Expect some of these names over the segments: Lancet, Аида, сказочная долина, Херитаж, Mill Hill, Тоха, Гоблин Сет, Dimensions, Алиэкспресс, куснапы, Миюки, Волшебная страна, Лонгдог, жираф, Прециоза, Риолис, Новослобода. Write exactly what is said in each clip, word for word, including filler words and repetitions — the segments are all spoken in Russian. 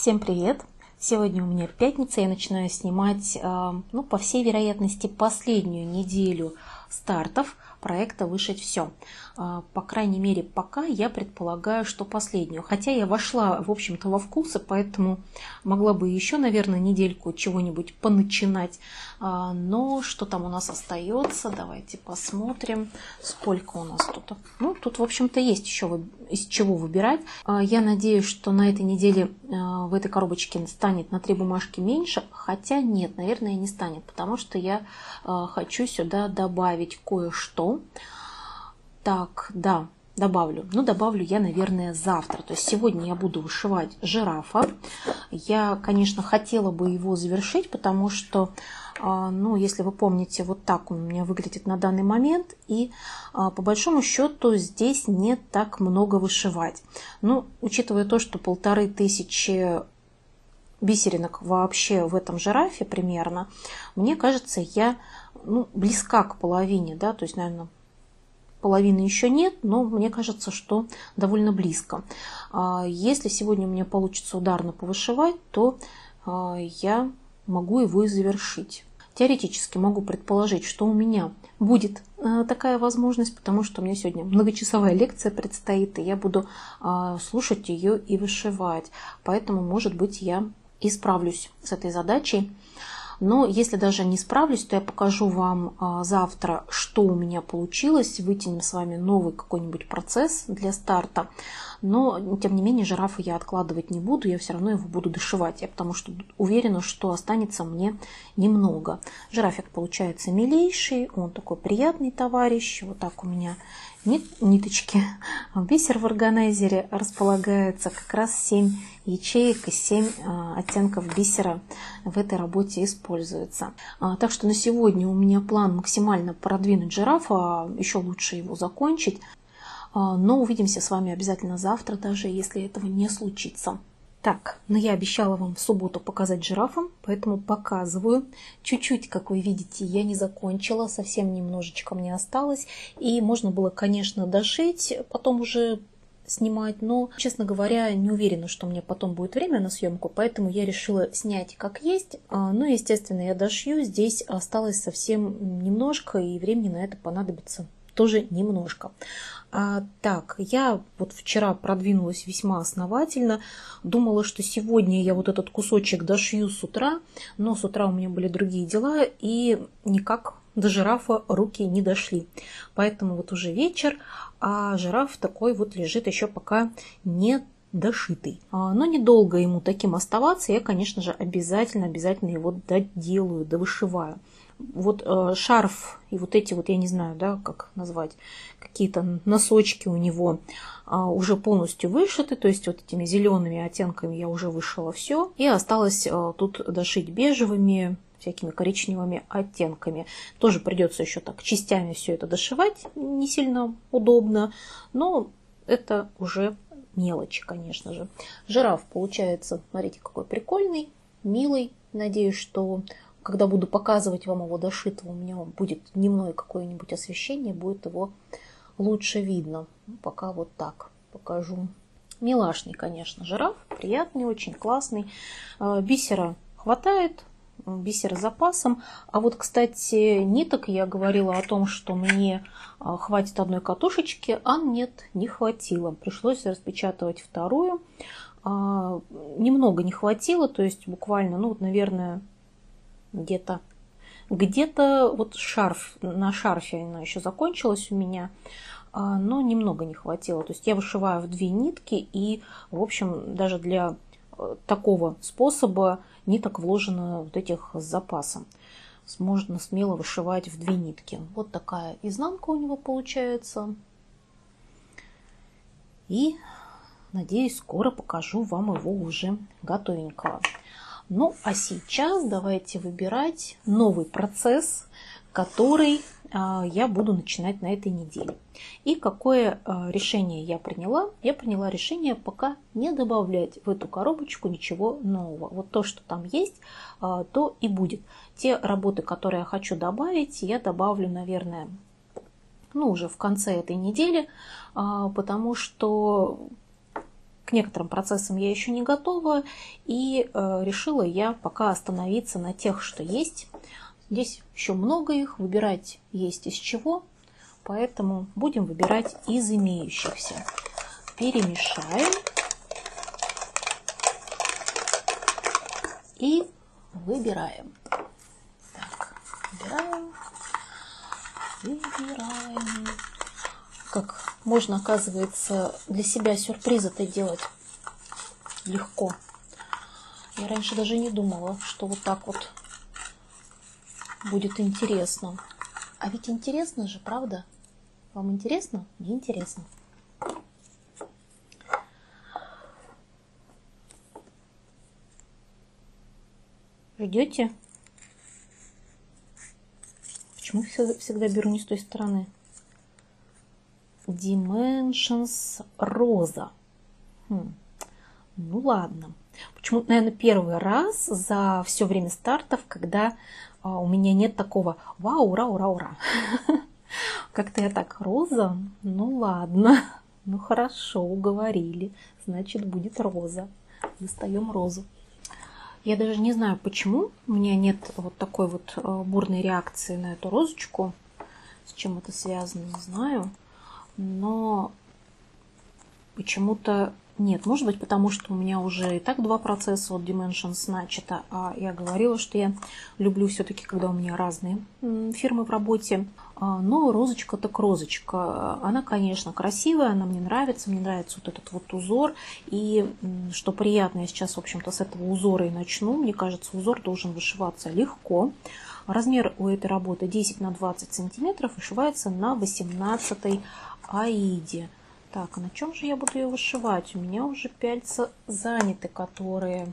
Всем привет! Сегодня у меня пятница, я начинаю снимать, ну, по всей вероятности, последнюю неделю стартов проекта «Вышить все». По крайней мере, пока я предполагаю, что последнюю. Хотя я вошла, в общем-то, во вкусы, поэтому могла бы еще, наверное, недельку чего-нибудь поначинать. Но что там у нас остается? Давайте посмотрим, сколько у нас тут. Ну, тут, в общем-то, есть еще из чего выбирать. Я надеюсь, что на этой неделе в этой коробочке станет на три бумажки меньше. Хотя нет, наверное, не станет, потому что я хочу сюда добавить кое-что. Так, да, добавлю. Ну, добавлю я, наверное, завтра. То есть сегодня я буду вышивать жирафа. Я, конечно, хотела бы его завершить, потому что, ну, если вы помните, вот так он у меня выглядит на данный момент. И по большому счету здесь не так много вышивать. Ну, учитывая то, что полторы тысячи бисеринок вообще в этом жирафе примерно, мне кажется, я, ну, близка к половине, да, то есть, наверное, половины еще нет, но мне кажется, что довольно близко. Если сегодня у меня получится ударно повышивать, то я могу его и завершить. Теоретически могу предположить, что у меня будет такая возможность, потому что у меня сегодня многочасовая лекция предстоит, и я буду слушать ее и вышивать. Поэтому, может быть, я и справлюсь с этой задачей. Но если даже не справлюсь, то я покажу вам завтра, что у меня получилось. Вытянем с вами новый какой-нибудь процесс для старта. Но, тем не менее, жирафа я откладывать не буду. Я все равно его буду дошивать. Я потому что уверена, что останется мне немного. Жирафик получается милейший. Он такой приятный товарищ. Вот так у меня ниточки. Бисер в органайзере располагается как раз семь ячеек и семь оттенков бисера в этой работе используется. Так что на сегодня у меня план максимально продвинуть жирафа, еще лучше его закончить. Но увидимся с вами обязательно завтра, даже если этого не случится. Так, но я обещала вам в субботу показать жирафа, поэтому показываю. Чуть-чуть, как вы видите, я не закончила, совсем немножечко мне осталось. И можно было, конечно, дошить, потом уже снимать, но, честно говоря, не уверена, что мне потом будет время на съемку, поэтому я решила снять как есть. Ну, естественно, я дошью, здесь осталось совсем немножко, и времени на это понадобится тоже немножко. А, так, я вот вчера продвинулась весьма основательно, думала, что сегодня я вот этот кусочек дошью с утра, но с утра у меня были другие дела, и никак до жирафа руки не дошли. Поэтому вот уже вечер, а жираф такой вот лежит еще пока не дошитый. Но недолго ему таким оставаться, я, конечно же, обязательно, обязательно его доделаю, довышиваю. Вот э, шарф и вот эти вот, я не знаю, да, как назвать, какие-то носочки у него э, уже полностью вышиты, то есть вот этими зелеными оттенками я уже вышила все. И осталось э, тут дошить бежевыми, всякими коричневыми оттенками. Тоже придется еще так частями все это дошивать, не сильно удобно, но это уже мелочи, конечно же. Жираф получается, смотрите, какой прикольный, милый. Надеюсь, что когда буду показывать вам его дошитого, у меня будет дневное какое-нибудь освещение, будет его лучше видно. Пока вот так покажу. Милашный, конечно, жираф, приятный, очень классный. Бисера хватает, бисер с запасом. А вот, кстати, ниток я говорила о том, что мне хватит одной катушечки, а нет, не хватило. Пришлось распечатывать вторую. Немного не хватило, то есть буквально, ну, вот, наверное, где-то где-то вот шарф, на шарфе она еще закончилась у меня, но немного не хватило. То есть я вышиваю в две нитки, и, в общем, даже для такого способа ниток вложено вот этих с запасом. Можно смело вышивать в две нитки. Вот такая изнанка у него получается. И, надеюсь, скоро покажу вам его уже готовенького. Ну, а сейчас давайте выбирать новый процесс, который а, я буду начинать на этой неделе. И какое а, решение я приняла? Я приняла решение пока не добавлять в эту коробочку ничего нового. Вот то, что там есть, а, то и будет. Те работы, которые я хочу добавить, я добавлю, наверное, ну, уже в конце этой недели, а, потому что К некоторым процессам я еще не готова, и э, решила я пока остановиться на тех, что есть. Здесь еще много их, выбирать есть из чего, поэтому будем выбирать из имеющихся. Перемешаем. И выбираем. Так, выбираем. Выбираем. Как можно, оказывается, для себя сюрприз это делать легко. Я раньше даже не думала, что вот так вот будет интересно. А ведь интересно же, правда? Вам интересно? Мне интересно. Ждете? Почему всегда беру не с той стороны? Dimensions роза. Хм. Ну ладно. Почему-то, наверное, первый раз за все время стартов, когда а, у меня нет такого вау, ура, ура, ура. Как-то я так, роза? Ну ладно. Ну хорошо, уговорили. Значит, будет роза. Достаем розу. Я даже не знаю, почему у меня нет вот такой вот бурной реакции на эту розочку. С чем это связано, не знаю. Но почему-то нет. Может быть, потому что у меня уже и так два процесса от Dimensions начато. А я говорила, что я люблю все-таки, когда у меня разные фирмы в работе. Но розочка так розочка. Она, конечно, красивая, она мне нравится. Мне нравится вот этот вот узор. И что приятно, я сейчас, в общем-то, с этого узора и начну. Мне кажется, узор должен вышиваться легко. Размер у этой работы десять на двадцать сантиметров. Вышивается на восемнадцатой аиде. Так, а на чем же я буду ее вышивать? У меня уже пяльца заняты, которые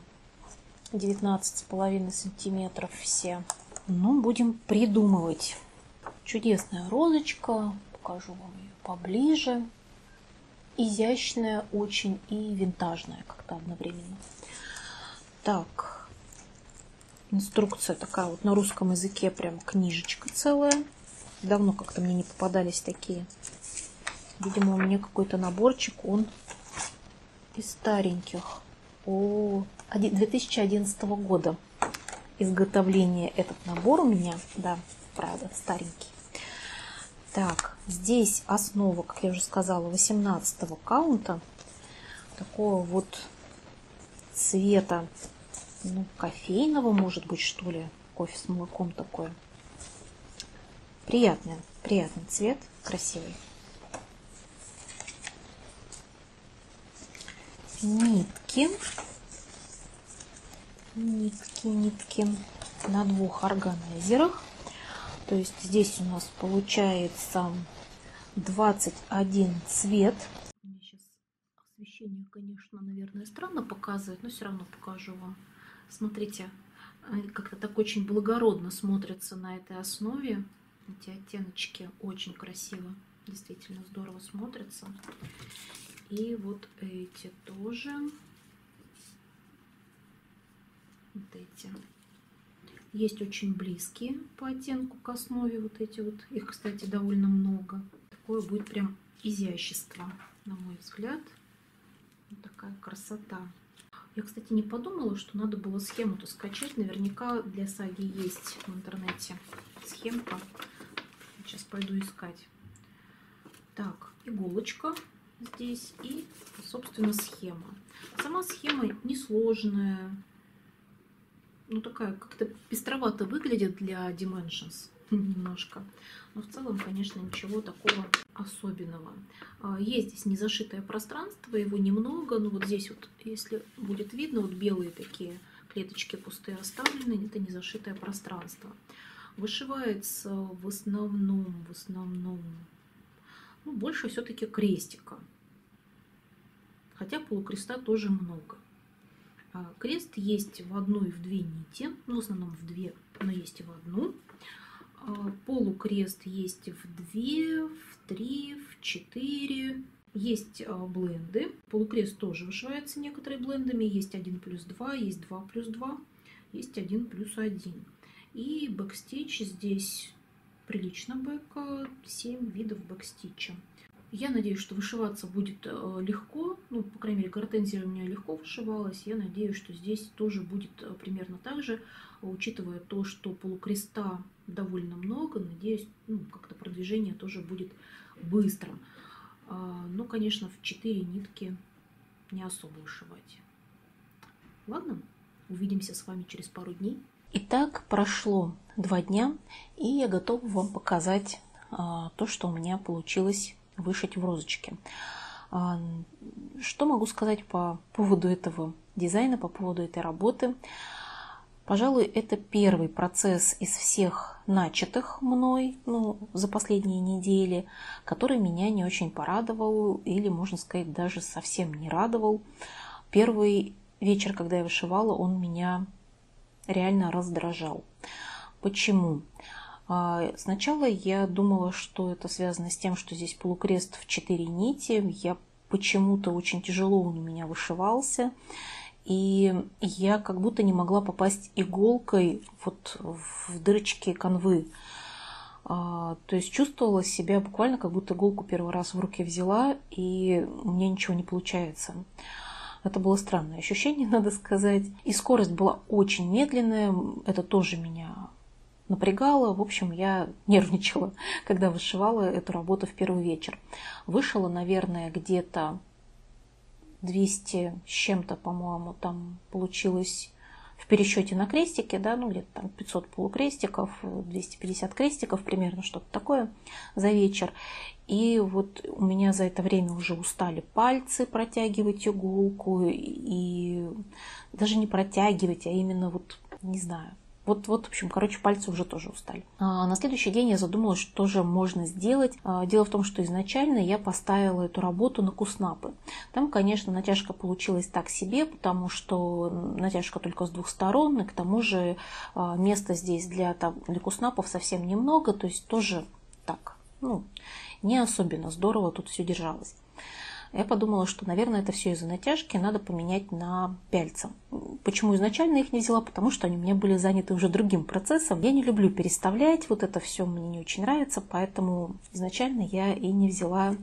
девятнадцать с половиной сантиметров все. Ну, будем придумывать. Чудесная розочка. Покажу вам ее поближе. Изящная очень и винтажная как-то одновременно. Так. Инструкция такая вот на русском языке. Прям книжечка целая. Давно как-то мне не попадались такие. Видимо, у меня какой-то наборчик, он из стареньких. О, две тысячи одиннадцатого года изготовление этот набор у меня. Да, правда, старенький. Так, здесь основа, как я уже сказала, восемнадцатого каунта. Такого вот цвета, ну, кофейного, может быть, что ли. Кофе с молоком такое. Приятный, приятный цвет, красивый. Нитки, нитки, нитки на двух органайзерах. То есть здесь у нас получается двадцать один цвет. Мне сейчас освещение, конечно, наверное, странно показывает, но все равно покажу вам. Смотрите, как-то так очень благородно смотрится на этой основе. Эти оттеночки очень красиво, действительно здорово смотрятся. И вот эти тоже. Вот эти. Есть очень близкие по оттенку к основе. Вот эти вот. Их, кстати, довольно много. Такое будет прям изящество, на мой взгляд. Вот такая красота. Я, кстати, не подумала, что надо было схему-то скачать. Наверняка для саги есть в интернете схемка. Сейчас пойду искать. Так, иголочка. Здесь и, собственно, схема. Сама схема несложная. Ну, такая как-то пестровато выглядит для Dimensions немножко. Но в целом, конечно, ничего такого особенного. Есть здесь незашитое пространство, его немного. Но вот здесь вот, если будет видно, вот белые такие клеточки пустые оставлены. Это незашитое пространство. Вышивается в основном, в основном... Ну, больше все-таки крестика. Хотя полукреста тоже много. Крест есть в одну и в две нити. Ну, в основном в две, но есть и в одну. Полукрест есть в две, в три, в четыре. Есть бленды. Полукрест тоже вышивается некоторыми блендами. Есть один плюс два, есть два плюс два, есть один плюс один. И бэкстич здесь... Прилично бэка, семь видов бэкстича. Я надеюсь, что вышиваться будет легко. Ну, по крайней мере, гортензия у меня легко вышивалась. Я надеюсь, что здесь тоже будет примерно так же. Учитывая то, что полукреста довольно много, надеюсь, ну, как-то продвижение тоже будет быстрым. Но, конечно, в четыре нитки не особо вышивать. Ладно, увидимся с вами через пару дней. Итак, прошло два дня, и я готова вам показать то, что у меня получилось вышить в розочке. Что могу сказать по поводу этого дизайна, по поводу этой работы? Пожалуй, это первый процесс из всех начатых мной, ну, за последние недели, который меня не очень порадовал, или, можно сказать, даже совсем не радовал. Первый вечер, когда я вышивала, он меня реально раздражал. Почему? Сначала я думала, что это связано с тем, что здесь полукрест в четыре нити. Я почему-то очень тяжело он у меня вышивался. И я как будто не могла попасть иголкой вот в дырочки канвы. То есть чувствовала себя буквально, как будто иголку первый раз в руки взяла, и у меня ничего не получается. Это было странное ощущение, надо сказать. И скорость была очень медленная. Это тоже меня напрягало. В общем, я нервничала, когда вышивала эту работу в первый вечер. Вышила, наверное, где-то двести с чем-то, по-моему, там получилось в пересчете на крестики, да, ну где-то там пятьсот полукрестиков, двести пятьдесят крестиков, примерно что-то такое за вечер. И вот у меня за это время уже устали пальцы протягивать иголку, и даже не протягивать, а именно вот, не знаю, вот, вот в общем, короче, пальцы уже тоже устали. А на следующий день я задумалась, что же можно сделать. А дело в том, что изначально я поставила эту работу на куснапы. Там, конечно, натяжка получилась так себе, потому что натяжка только с двух сторон, и к тому же места здесь для, там, для куснапов совсем немного, то есть тоже так, ну, не особенно здорово тут все держалось. Я подумала, что, наверное, это все из-за натяжки, надо поменять на пяльца. Почему изначально их не взяла? Потому что они у меня были заняты уже другим процессом. Я не люблю переставлять, вот это все мне не очень нравится, поэтому изначально я и не взяла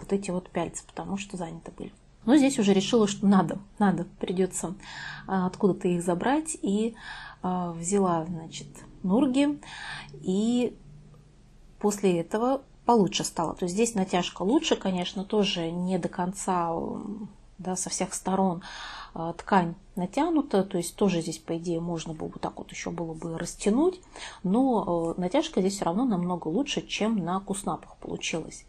вот эти вот пяльца, потому что заняты были. Но здесь уже решила, что надо, надо, придется откуда-то их забрать. И взяла, значит, нурги, и после этого получше стало. То есть здесь натяжка лучше, конечно, тоже не до конца, да, со всех сторон ткань натянута, то есть тоже здесь, по идее, можно было бы так вот еще было бы растянуть, но натяжка здесь все равно намного лучше, чем на куснапах получилось.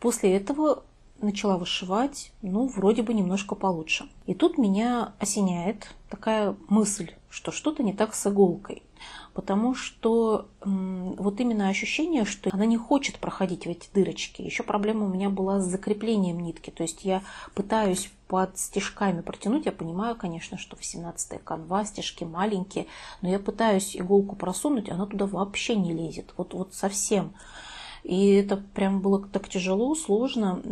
После этого начала вышивать, ну, вроде бы немножко получше. И тут меня осеняет такая мысль, что что-то не так с иголкой. Потому что вот именно ощущение, что она не хочет проходить в эти дырочки. Еще проблема у меня была с закреплением нитки. То есть я пытаюсь под стежками протянуть. Я понимаю, конечно, что восемнадцатая канва, стежки маленькие. Но я пытаюсь иголку просунуть, она туда вообще не лезет. Вот, вот совсем. И это прям было так тяжело, сложно.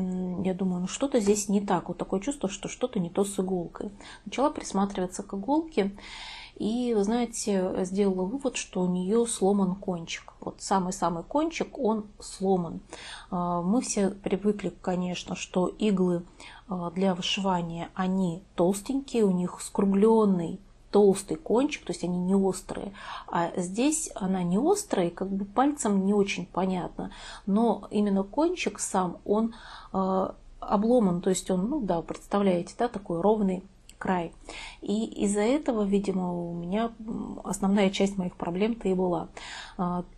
Я думаю, ну что-то здесь не так. Вот такое чувство, что что-то не то с иголкой. Начала присматриваться к иголке. И, вы знаете, сделала вывод, что у нее сломан кончик. Вот самый-самый кончик, он сломан. Мы все привыкли, конечно, что иглы для вышивания, они толстенькие, у них скругленный толстый кончик, то есть они не острые. А здесь она не острая, как бы пальцем не очень понятно. Но именно кончик сам, он обломан, то есть он, ну да, представляете, да, такой ровный край. И из-за этого, видимо, у меня основная часть моих проблем-то и была.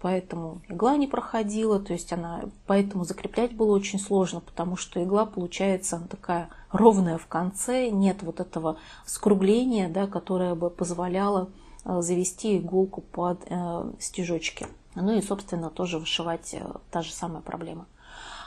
Поэтому игла не проходила, то есть она, поэтому закреплять было очень сложно, потому что игла получается такая ровная в конце, нет вот этого скругления, да, которое бы позволяло завести иголку под э, стежочки. Ну и, собственно, тоже вышивать э, та же самая проблема.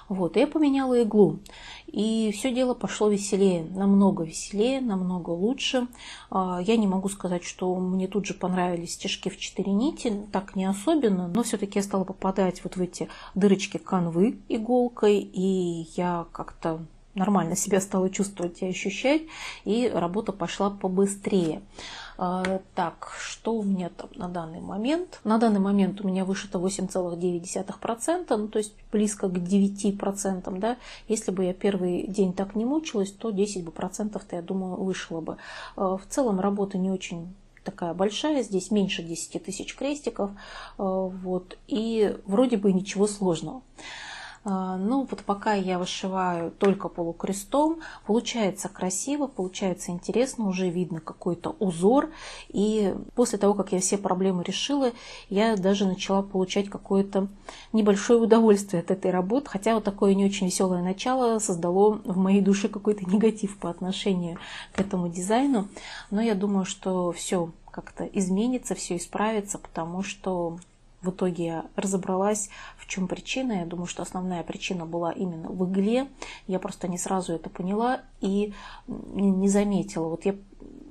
Вот, я поменяла иглу, и все дело пошло веселее, намного веселее, намного лучше. Я не могу сказать, что мне тут же понравились стежки в четыре нити, так не особенно, но все-таки я стала попадать вот в эти дырочки канвы иголкой, и я как-то нормально себя стала чувствовать и ощущать, и работа пошла побыстрее. Так, что у меня там на данный момент? На данный момент у меня вышито восемь целых девять десятых процента, ну, то есть близко к девяти процентам. Да? Если бы я первый день так не мучилась, то десять бы процентов-то, я думаю, вышло бы. В целом работа не очень такая большая, здесь меньше десяти тысяч крестиков, вот, и вроде бы ничего сложного. Ну вот пока я вышиваю только полукрестом, получается красиво, получается интересно, уже видно какой-то узор. И после того, как я все проблемы решила, я даже начала получать какое-то небольшое удовольствие от этой работы. Хотя вот такое не очень веселое начало создало в моей душе какой-то негатив по отношению к этому дизайну. Но я думаю, что все как-то изменится, все исправится, потому что в итоге я разобралась, в чем причина. Я думаю, что основная причина была именно в игле. Я просто не сразу это поняла и не заметила. Вот я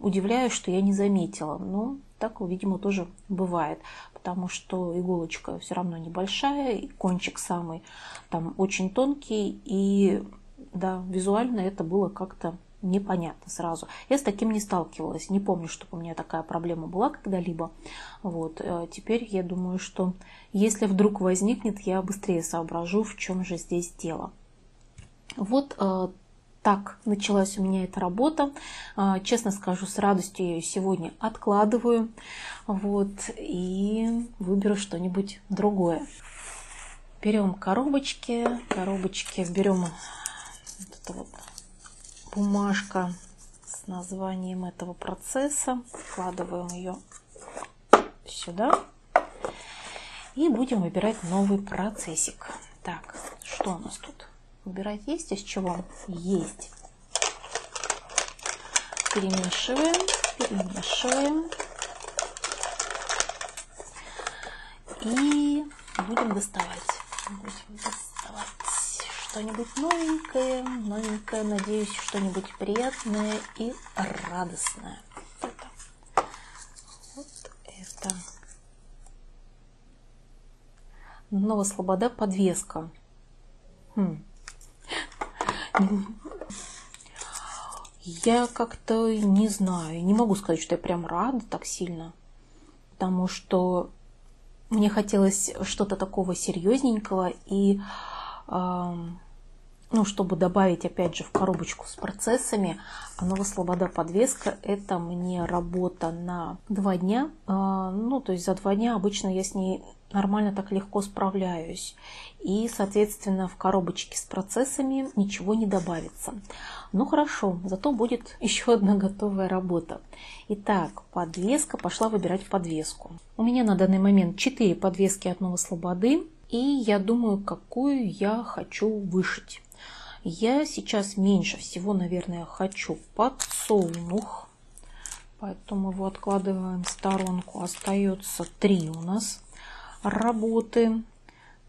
удивляюсь, что я не заметила. Но так, видимо, тоже бывает. Потому что иголочка все равно небольшая, и кончик самый там очень тонкий. И да, визуально это было как-то непонятно сразу. Я с таким не сталкивалась. Не помню, чтобы у меня такая проблема была когда-либо. Вот. Теперь я думаю, что если вдруг возникнет, я быстрее соображу, в чем же здесь дело. Вот так началась у меня эта работа. Честно скажу, с радостью я ее сегодня откладываю. Вот. И выберу что-нибудь другое. Берем коробочки. Коробочки берем вот это вот. Бумажка с названием этого процесса. Вкладываем ее сюда. И будем выбирать новый процессик. Так, что у нас тут? Выбирать есть из чего? Есть. Перемешиваем, перемешиваем. И будем доставать. Будем доставать. Что-нибудь новенькое, новенькое, надеюсь, что-нибудь приятное и радостное. Вот это. Вот это. Новослобода подвеска. Хм. Я как-то не знаю, не могу сказать, что я прям рада так сильно, потому что мне хотелось что-то такого серьезненького и ну, чтобы добавить, опять же, в коробочку с процессами. Новослобода подвеска — это мне работа на два дня. Ну, то есть за два дня обычно я с ней нормально так легко справляюсь. И, соответственно, в коробочке с процессами ничего не добавится. Ну, хорошо, зато будет еще одна готовая работа. Итак, подвеска. Пошла выбирать подвеску. У меня на данный момент четыре подвески от Новослободы. И я думаю, какую я хочу вышить. Я сейчас меньше всего, наверное, хочу подсолнух. Поэтому его откладываем в сторонку. Остается три у нас работы.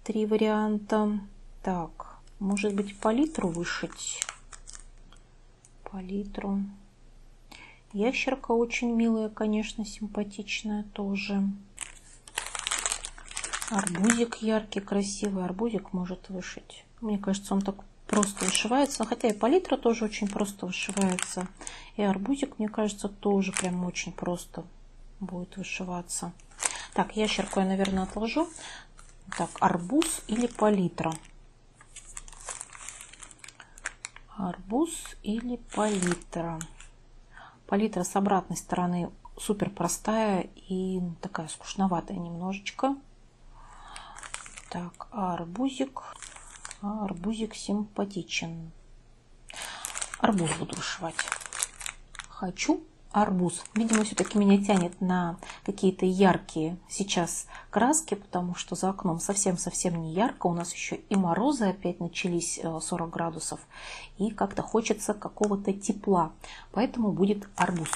Три варианта. Так, может быть, палитру вышить? Палитру. Ящерка очень милая, конечно, симпатичная тоже. Арбузик яркий, красивый. Арбузик может вышить. Мне кажется, он так просто вышивается. Хотя и палитра тоже очень просто вышивается. И арбузик, мне кажется, тоже прям очень просто будет вышиваться. Так, ящерку я, наверное, отложу. Так, арбуз или палитра? Арбуз или палитра? Палитра с обратной стороны супер простая и такая скучноватая немножечко. Так, арбузик. Арбузик симпатичен. Арбуз буду вышивать. Хочу арбуз. Видимо, все-таки меня тянет на какие-то яркие сейчас краски, потому что за окном совсем-совсем не ярко. У нас еще и морозы опять начались, сорок градусов. И как-то хочется какого-то тепла. Поэтому будет арбуз.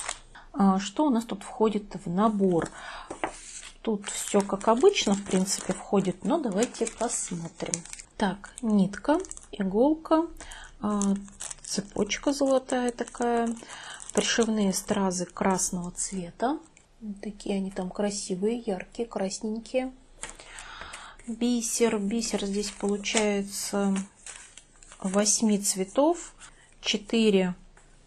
Что у нас тут входит в набор? Тут все как обычно, в принципе, входит, но давайте посмотрим. Так, нитка, иголка, цепочка золотая такая, пришивные стразы красного цвета. Такие они там красивые, яркие, красненькие. Бисер, бисер здесь получается восьми цветов, четыре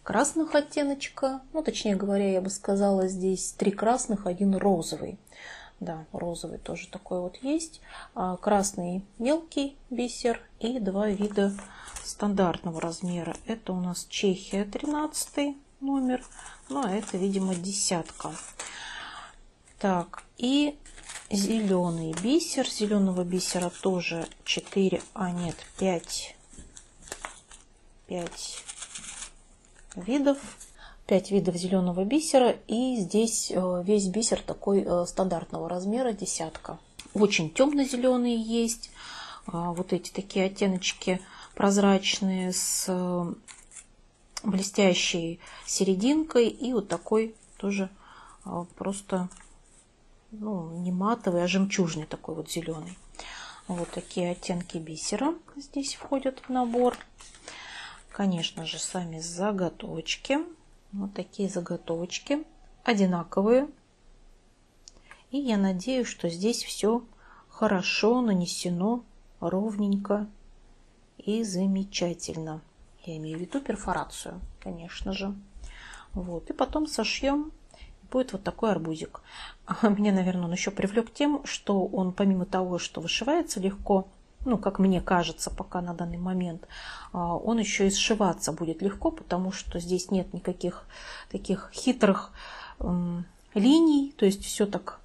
красных оттеночка. Ну, точнее говоря, я бы сказала, здесь три красных, один розовый. Да, розовый тоже такой вот есть. Красный мелкий бисер и два вида стандартного размера. Это у нас Чехия, тринадцатый номер. Ну, а это, видимо, десятка. Так, и зеленый бисер. Зеленого бисера тоже четыре, а нет, пять. пять видов. пять видов зеленого бисера. И здесь весь бисер такой стандартного размера, десятка. Очень темно-зеленые есть. Вот эти такие оттеночки прозрачные с блестящей серединкой. И вот такой тоже просто, ну, не матовый, а жемчужный такой вот зеленый. Вот такие оттенки бисера здесь входят в набор. Конечно же, сами заготовочки. Вот такие заготовочки одинаковые. И я надеюсь, что здесь все хорошо нанесено, ровненько и замечательно. Я имею в виду перфорацию, конечно же. Вот. И потом сошьем. Будет вот такой арбузик. Меня, наверное, он еще привлек тем, что он, помимо того, что вышивается легко, ну, как мне кажется, пока на данный момент, он еще и сшиваться будет легко, потому что здесь нет никаких таких хитрых линий, то есть все так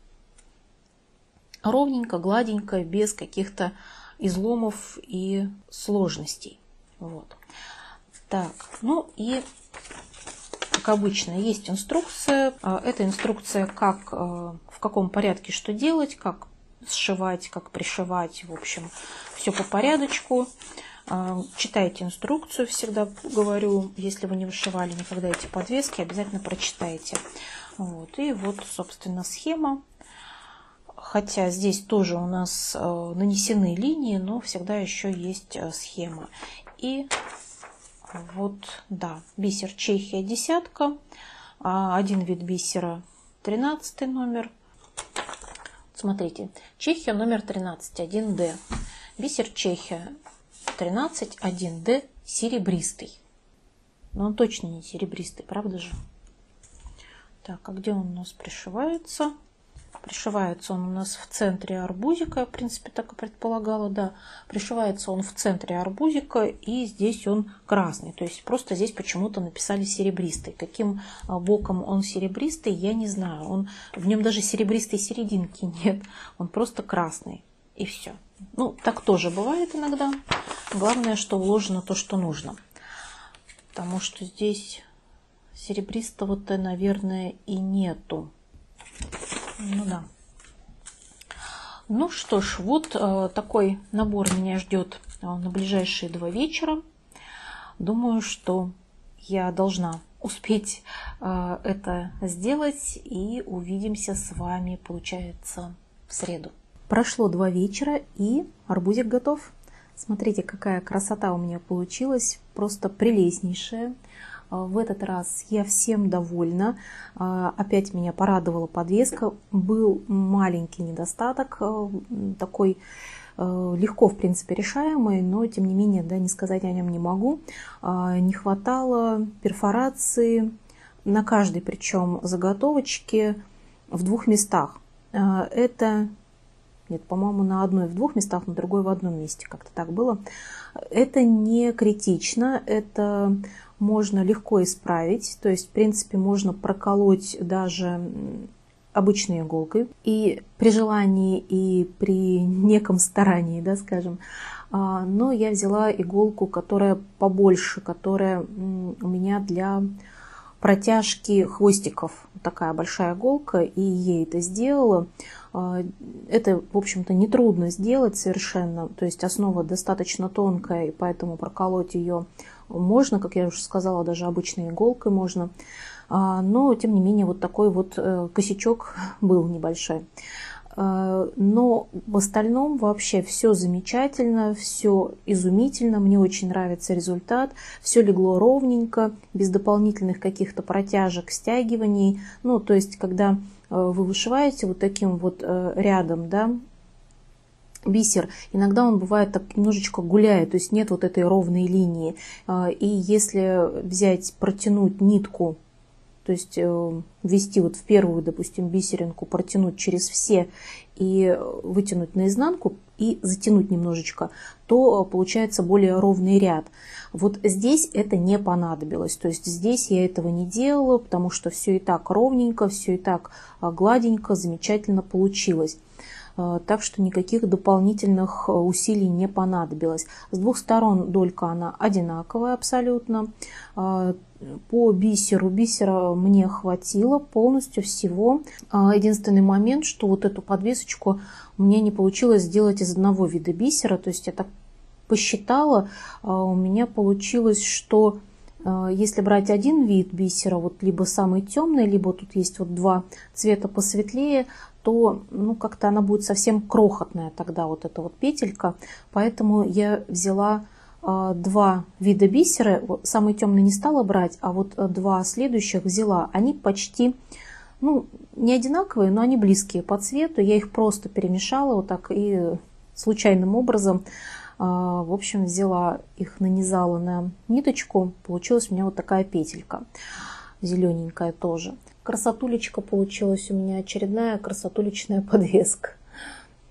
ровненько, гладенько, без каких-то изломов и сложностей. Вот. Так, ну и... Как обычно, есть инструкция. Это инструкция, как, в каком порядке что делать, как сшивать, как пришивать. В общем, все по порядочку. Читайте инструкцию, всегда говорю. Если вы не вышивали никогда эти подвески, обязательно прочитайте. Вот. И вот, собственно, схема. Хотя здесь тоже у нас нанесены линии, но всегда еще есть схема. И... Вот, да, бисер Чехия десятка, один вид бисера тринадцатый номер. Смотрите, Чехия номер тринадцать, один дэ. Бисер Чехия тринадцать, один дэ, серебристый. Но он точно не серебристый, правда же? Так, а где он у нас пришивается? Пришивается он у нас в центре арбузика, я, в принципе, так и предполагала, да. Пришивается он в центре арбузика, и здесь он красный. То есть просто здесь почему-то написали серебристый. Каким боком он серебристый, я не знаю. Он, в нем даже серебристой серединки нет. Он просто красный, и все. Ну, так тоже бывает иногда. Главное, что вложено то, что нужно. Потому что здесь серебристого-то, наверное, и нету. Ну да. Ну что ж, вот э, такой набор меня ждет э, на ближайшие два вечера. Думаю, что я должна успеть э, это сделать. И увидимся с вами, получается, в среду. Прошло два вечера, и арбузик готов. Смотрите, какая красота у меня получилась. Просто прелестнейшая. В этот раз я всем довольна. Опять меня порадовала подвеска. Был маленький недостаток, такой легко, в принципе, решаемый, но тем не менее, да, не сказать о нем не могу. Не хватало перфорации на каждой, причем, заготовочке в двух местах. Это... Нет, по-моему, на одной в двух местах, на другой в одном месте. Как-то так было. Это не критично, это можно легко исправить. То есть, в принципе, можно проколоть даже обычной иголкой. И при желании, и при неком старании, да, скажем. Но я взяла иголку, которая побольше, которая у меня для... протяжки хвостиков, такая большая иголка, и ей это сделала. Это, в общем-то, нетрудно сделать совершенно, то есть основа достаточно тонкая, и поэтому проколоть ее можно, как я уже сказала, даже обычной иголкой можно. Но, тем не менее, вот такой вот косячок был небольшой. Но в остальном вообще все замечательно, все изумительно, мне очень нравится результат, все легло ровненько, без дополнительных каких-то протяжек, стягиваний. Ну, то есть, когда вы вышиваете вот таким вот рядом, да, бисер, иногда он бывает так немножечко гуляет, то есть нет вот этой ровной линии. И если взять, протянуть нитку, то есть ввести вот в первую, допустим, бисеринку, протянуть через все и вытянуть наизнанку и затянуть немножечко, то получается более ровный ряд. Вот здесь это не понадобилось, то есть здесь я этого не делала, потому что все и так ровненько, все и так гладенько, замечательно получилось. Так что никаких дополнительных усилий не понадобилось. С двух сторон долька она одинаковая абсолютно. По бисеру бисера мне хватило полностью всего. Единственный момент, что вот эту подвесочку мне не получилось сделать из одного вида бисера. То есть я так посчитала, у меня получилось, что если брать один вид бисера, вот либо самый темный, либо тут есть вот два цвета посветлее, то ну, как-то она будет совсем крохотная тогда, вот эта вот петелька. Поэтому я взяла э, два вида бисера, самый темный не стала брать, а вот два следующих взяла. Они почти, ну, не одинаковые, но они близкие по цвету. Я их просто перемешала вот так и случайным образом, э, в общем, взяла их, нанизала на ниточку. Получилась у меня вот такая петелька, зелененькая тоже. Красотулечка получилась у меня, очередная красотулечная подвеска.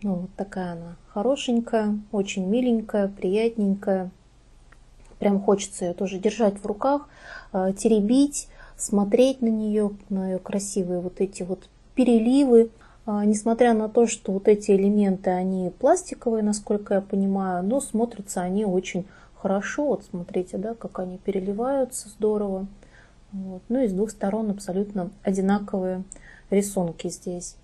Ну, вот такая она хорошенькая, очень миленькая, приятненькая. Прям хочется ее тоже держать в руках, теребить, смотреть на нее, на ее красивые вот эти вот переливы. Несмотря на то, что вот эти элементы, они пластиковые, насколько я понимаю, но смотрятся они очень хорошо. Вот смотрите, да, как они переливаются здорово. Вот. Ну и с двух сторон абсолютно одинаковые рисунки здесь.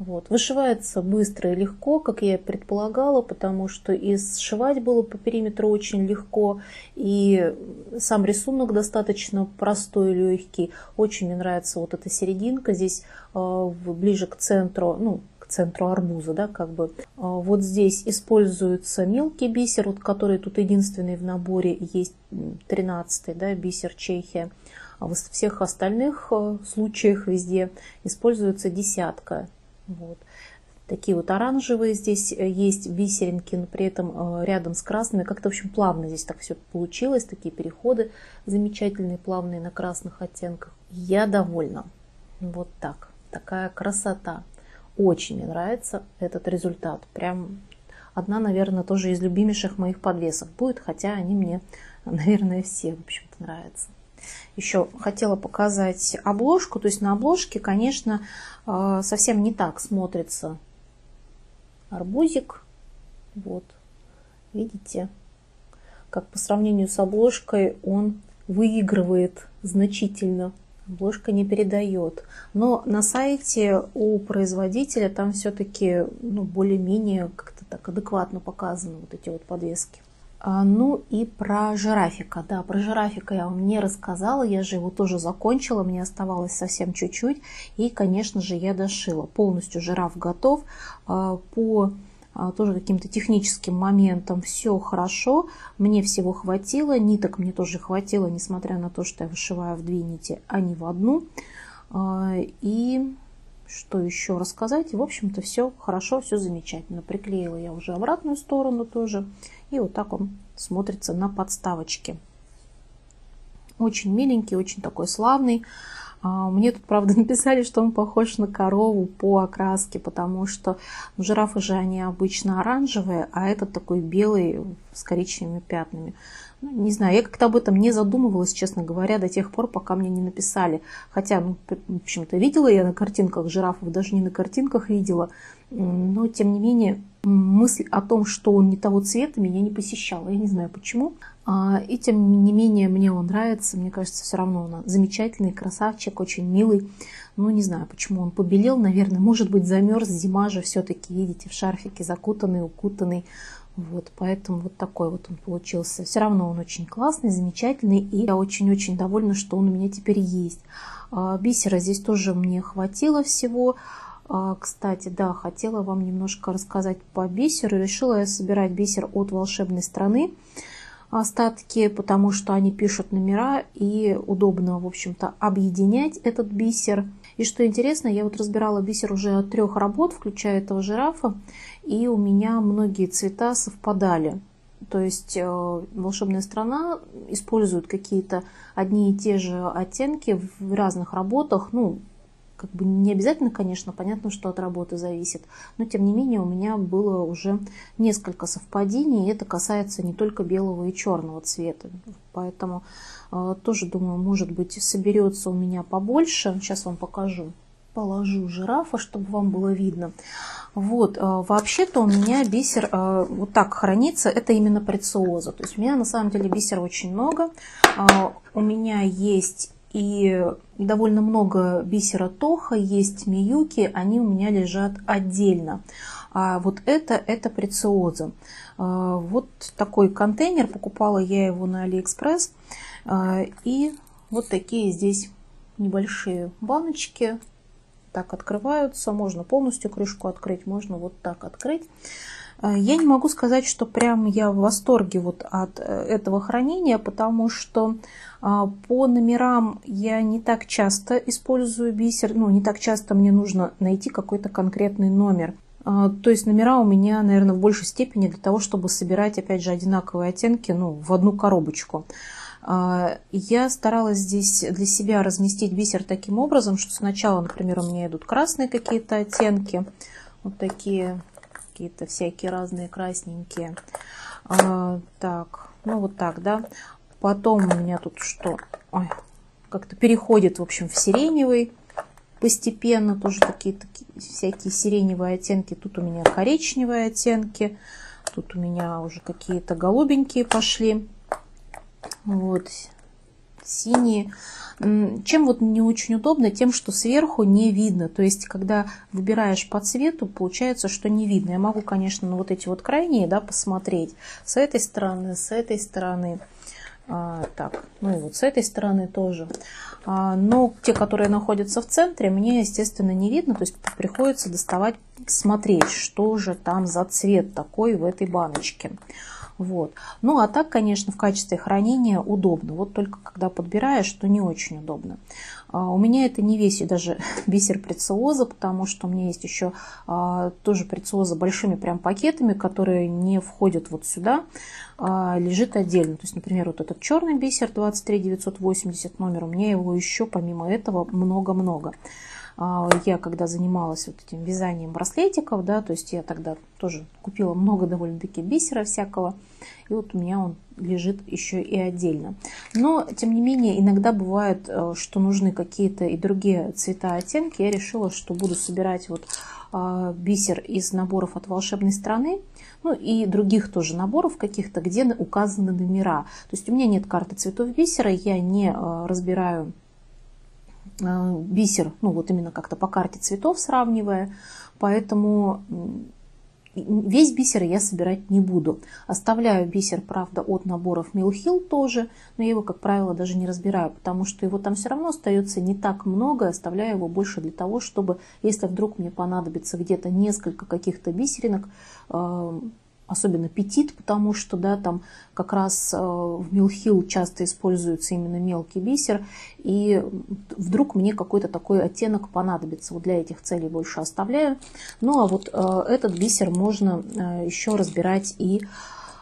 Вот. Вышивается быстро и легко, как я и предполагала, потому что и сшивать было по периметру очень легко, и сам рисунок достаточно простой и легкий. Очень мне нравится вот эта серединка здесь ближе к центру, ну, к центру арбуза, да, как бы. Вот здесь используется мелкий бисер, вот, который тут единственный в наборе есть, тринадцатый, да, бисер Чехия. А во всех остальных случаях везде используется десятка. Вот. Такие вот оранжевые здесь есть бисеринки, но при этом рядом с красными. Как-то, в общем, плавно здесь так все получилось. Такие переходы замечательные, плавные на красных оттенках. Я довольна. Вот так. Такая красота. Очень мне нравится этот результат. Прям одна, наверное, тоже из любимейших моих подвесок будет. Хотя они мне, наверное, все, в общем-то, нравятся. Еще хотела показать обложку, то есть на обложке, конечно, совсем не так смотрится арбузик. Вот, видите, как по сравнению с обложкой он выигрывает значительно. Обложка не передает. Но на сайте у производителя там все-таки, ну, более-менее как-то так адекватно показаны вот эти вот подвески. Ну и про жирафика, да, про жирафика я вам не рассказала, я же его тоже закончила, мне оставалось совсем чуть-чуть, и, конечно же, я дошила. Полностью жираф готов, по тоже каким-то техническим моментам все хорошо, мне всего хватило, ниток мне тоже хватило, несмотря на то, что я вышиваю в две нити, а не в одну, и... Что еще рассказать? В общем-то, все хорошо, все замечательно. Приклеила я уже обратную сторону тоже. И вот так он смотрится на подставочке. Очень миленький, очень такой славный. Мне тут, правда, написали, что он похож на корову по окраске, потому что жирафы же они обычно оранжевые, а этот такой белый с коричневыми пятнами. Не знаю, я как-то об этом не задумывалась, честно говоря, до тех пор, пока мне не написали. Хотя, ну, в общем-то, видела я на картинках жирафов, даже не на картинках видела. Но, тем не менее, мысль о том, что он не того цвета, меня не посещала. Я не знаю, почему. И, тем не менее, мне он нравится. Мне кажется, все равно он замечательный, красавчик, очень милый. Ну, не знаю, почему он побелел, наверное. Может быть, замерз, зима же все-таки, видите, в шарфике закутанный, укутанный. Вот, поэтому вот такой вот он получился. Все равно он очень классный, замечательный. И я очень-очень довольна, что он у меня теперь есть. Бисера здесь тоже мне хватило всего. Кстати, да, хотела вам немножко рассказать по бисеру. Решила я собирать бисер от волшебной страны. Остатки, потому что они пишут номера. И удобно, в общем-то, объединять этот бисер. И что интересно, я вот разбирала бисер уже от трех работ, включая этого жирафа, и у меня многие цвета совпадали. То есть «Волшебная страна» использует какие-то одни и те же оттенки в разных работах. Ну, как бы не обязательно, конечно, понятно, что от работы зависит. Но, тем не менее, у меня было уже несколько совпадений. И это касается не только белого и черного цвета. Поэтому тоже, думаю, может быть, соберется у меня побольше. Сейчас вам покажу. Положу жирафа, чтобы вам было видно. Вот, вообще-то у меня бисер вот так хранится, это именно прециоза. То есть у меня на самом деле бисера очень много. У меня есть и довольно много бисера тоха, есть миюки, они у меня лежат отдельно. А вот это, это прециоза. Вот такой контейнер, покупала я его на Алиэкспресс. И вот такие здесь небольшие баночки. Так открываются, можно полностью крышку открыть, можно вот так открыть. Я не могу сказать, что прям я в восторге вот от этого хранения, потому что по номерам я не так часто использую бисер, ну, не так часто мне нужно найти какой-то конкретный номер. То есть номера у меня, наверное, в большей степени для того, чтобы собирать, опять же, одинаковые оттенки, ну, в одну коробочку. Я старалась здесь для себя разместить бисер таким образом, что сначала, например, у меня идут красные какие-то оттенки, вот такие, какие-то всякие разные красненькие. Так, ну вот так, да. Потом у меня тут что? Ой, как-то переходит, в общем, в сиреневый постепенно, тоже какие-то всякие сиреневые оттенки. Тут у меня коричневые оттенки, тут у меня уже какие-то голубенькие пошли. Вот, синие. Чем вот не очень удобно? Тем, что сверху не видно. То есть, когда выбираешь по цвету, получается, что не видно. Я могу, конечно, на вот эти вот крайние, да, посмотреть. С этой стороны, с этой стороны. А, так, ну и вот с этой стороны тоже. А, но те, которые находятся в центре, мне, естественно, не видно. То есть, приходится доставать, смотреть, что же там за цвет такой в этой баночке. Вот. Ну а так, конечно, в качестве хранения удобно. Вот только когда подбираешь, то не очень удобно. А, у меня это не весь и даже бисер прециоза, потому что у меня есть еще а, тоже прециоза большими прям пакетами, которые не входят вот сюда, а, лежит отдельно. То есть, например, вот этот черный бисер двадцать три девятьсот восемьдесят номер, у меня его еще помимо этого много-много. Я когда занималась вот этим вязанием браслетиков, да, то есть я тогда тоже купила много довольно-таки бисера всякого, и вот у меня он лежит еще и отдельно. Но, тем не менее, иногда бывает, что нужны какие-то и другие цвета, оттенки. Я решила, что буду собирать вот бисер из наборов от «Волшебной страны», ну и других тоже наборов каких-то, где указаны номера. То есть у меня нет карты цветов бисера, я не разбираю бисер, ну вот именно как-то по карте цветов сравнивая, поэтому весь бисер я собирать не буду. Оставляю бисер, правда, от наборов Mill Hill тоже, но я его, как правило, даже не разбираю, потому что его там все равно остается не так много, оставляю его больше для того, чтобы, если вдруг мне понадобится где-то несколько каких-то бисеринок, особенно петит, потому что, да, там как раз в Mill Hill часто используется именно мелкий бисер, и вдруг мне какой-то такой оттенок понадобится. Вот для этих целей больше оставляю. Ну, а вот этот бисер можно еще разбирать и